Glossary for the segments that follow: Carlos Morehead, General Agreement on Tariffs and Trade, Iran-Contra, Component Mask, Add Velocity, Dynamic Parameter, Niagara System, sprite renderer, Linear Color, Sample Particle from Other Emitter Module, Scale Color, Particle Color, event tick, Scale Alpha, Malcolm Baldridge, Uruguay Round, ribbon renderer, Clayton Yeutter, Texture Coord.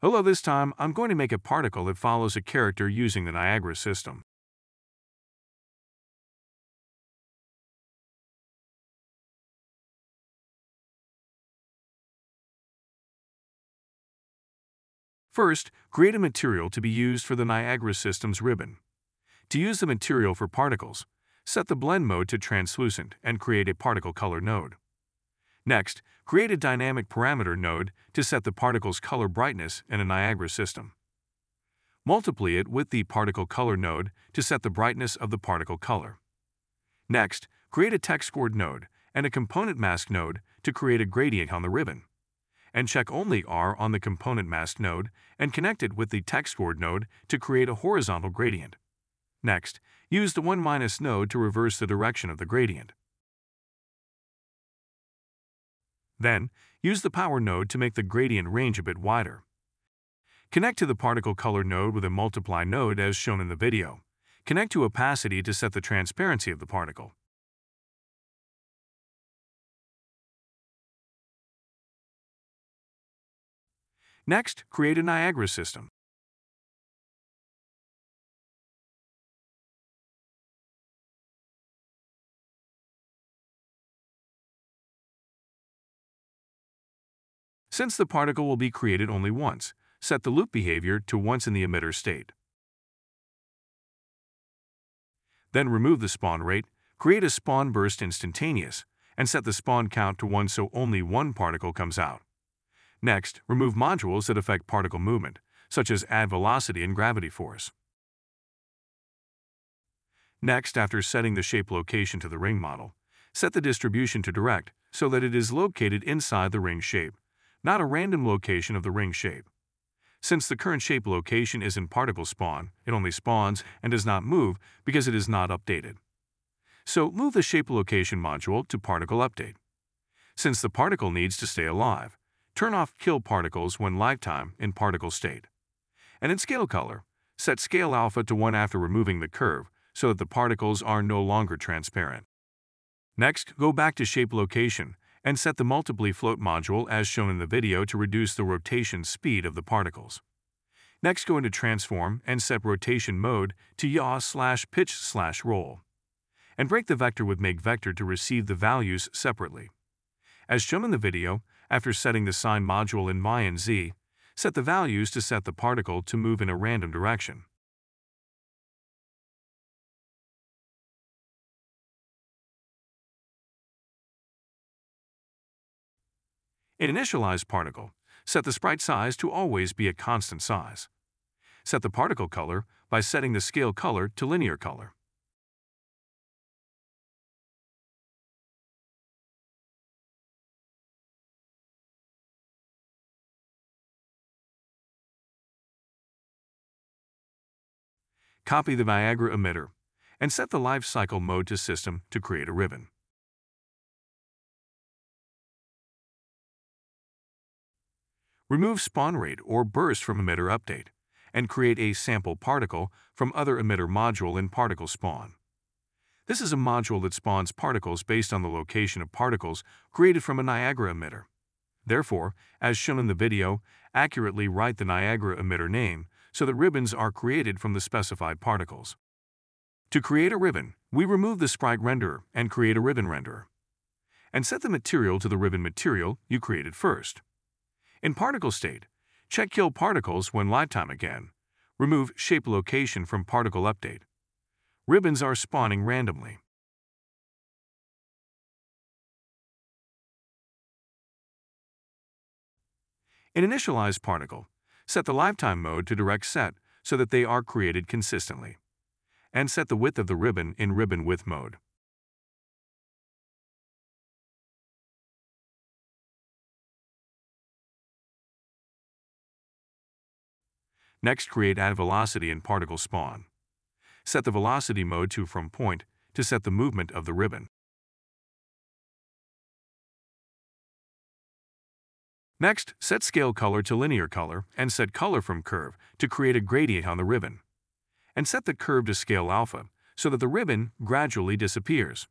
Hello, this time I'm going to make a particle that follows a character using the Niagara system. First, create a material to be used for the Niagara system's ribbon. To use the material for particles, set the blend mode to translucent and create a particle color node. Next, create a dynamic parameter node to set the particle's color brightness in a Niagara system. Multiply it with the particle color node to set the brightness of the particle color. Next, create a Texture Coord node and a Component Mask node to create a gradient on the ribbon. And check only R on the Component Mask node and connect it with the Texture Coord node to create a horizontal gradient. Next, use the 1- node to reverse the direction of the gradient. Then, use the Power node to make the gradient range a bit wider. Connect to the Particle Color node with a Multiply node as shown in the video. Connect to Opacity to set the transparency of the particle. Next, create a Niagara system. Since the particle will be created only once, set the loop behavior to once in the emitter state. Then remove the spawn rate, create a spawn burst instantaneous, and set the spawn count to 1 so only one particle comes out. Next, remove modules that affect particle movement, such as Add Velocity and Gravity Force. Next, after setting the shape location to the ring model, set the distribution to direct so that it is located inside the ring shape, not a random location of the ring shape. Since the current shape location is in particle spawn, it only spawns and does not move because it is not updated. So move the shape location module to Particle Update. Since the particle needs to stay alive, turn off Kill Particles when lifetime in particle state. And in Scale Color, set Scale Alpha to 1 after removing the curve so that the particles are no longer transparent. Next, go back to Shape Location and set the Multiply Float module as shown in the video to reduce the rotation speed of the particles. Next, go into Transform and set Rotation Mode to yaw/pitch/roll. And break the vector with Make Vector to receive the values separately. As shown in the video, after setting the sign module in Y and Z, set the values to set the particle to move in a random direction. In Initialize Particle, set the sprite size to always be a constant size. Set the particle color by setting the scale color to linear color. Copy the Niagara emitter and set the life cycle mode to system to create a ribbon. Remove spawn rate or burst from emitter update and create a sample particle from other emitter module in particle spawn. This is a module that spawns particles based on the location of particles created from a Niagara emitter. Therefore, as shown in the video, accurately write the Niagara emitter name so that ribbons are created from the specified particles. To create a ribbon, we remove the sprite renderer and create a ribbon renderer. And set the material to the ribbon material you created first. In particle state, check Kill Particles when lifetime again. Remove shape location from particle update. Ribbons are spawning randomly. In Initialize Particle, set the lifetime mode to direct set so that they are created consistently. And set the width of the ribbon in ribbon width mode. Next, create Add Velocity in particle spawn. Set the velocity mode to From Point to set the movement of the ribbon. Next, set Scale Color to Linear Color and set Color from Curve to create a gradient on the ribbon. And set the curve to Scale Alpha so that the ribbon gradually disappears.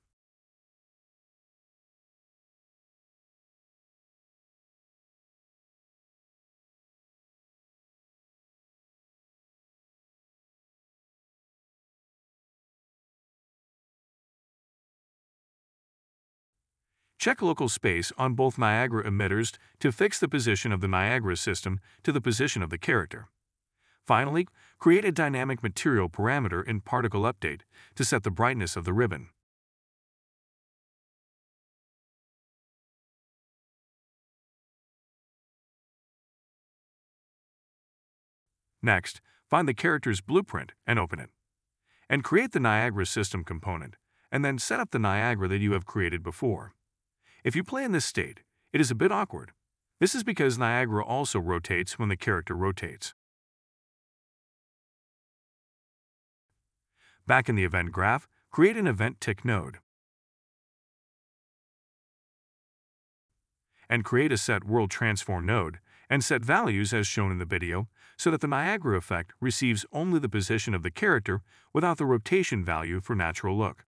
Check local space on both Niagara emitters to fix the position of the Niagara system to the position of the character. Finally, create a dynamic material parameter in Particle Update to set the brightness of the ribbon. Next, find the character's blueprint and open it. And create the Niagara System component, and then set up the Niagara that you have created before. If you play in this state, it is a bit awkward. This is because Niagara also rotates when the character rotates. Back in the event graph, create an event tick node. And create a set world transform node, and set values as shown in the video so that the Niagara effect receives only the position of the character without the rotation value for natural look.